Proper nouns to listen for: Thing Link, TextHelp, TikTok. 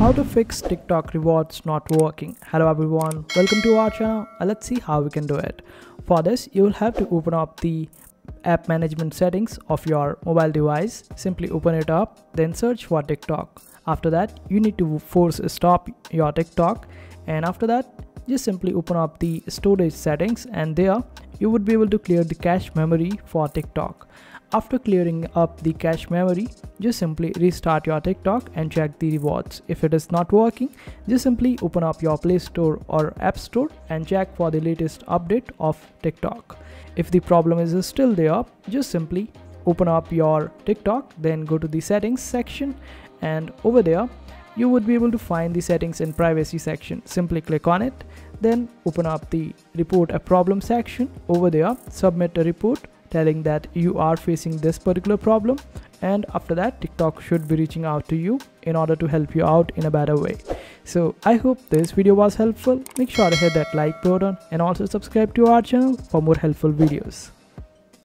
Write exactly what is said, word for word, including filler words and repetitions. How to fix TikTok rewards not working. Hello everyone, welcome to our channel. Let's see how we can do it. For this, you will have to open up the app management settings of your mobile device. Simply open it up, then search for TikTok. After that, you need to force stop your TikTok, and after that, just simply open up the storage settings, and there you would be able to clear the cache memory for TikTok. After clearing up the cache memory, just simply restart your TikTok and check the rewards. If it is not working, just simply open up your Play Store or App Store and check for the latest update of TikTok. If the problem is still there, just simply open up your TikTok, then go to the settings section, and over there you would be able to find the settings and privacy section. Simply click on it, then open up the report a problem section. Over there, submit a report telling that you are facing this particular problem, and after that TikTok should be reaching out to you in order to help you out in a better way. So I hope this video was helpful. Make sure to hit that like button and also subscribe to our channel for more helpful videos.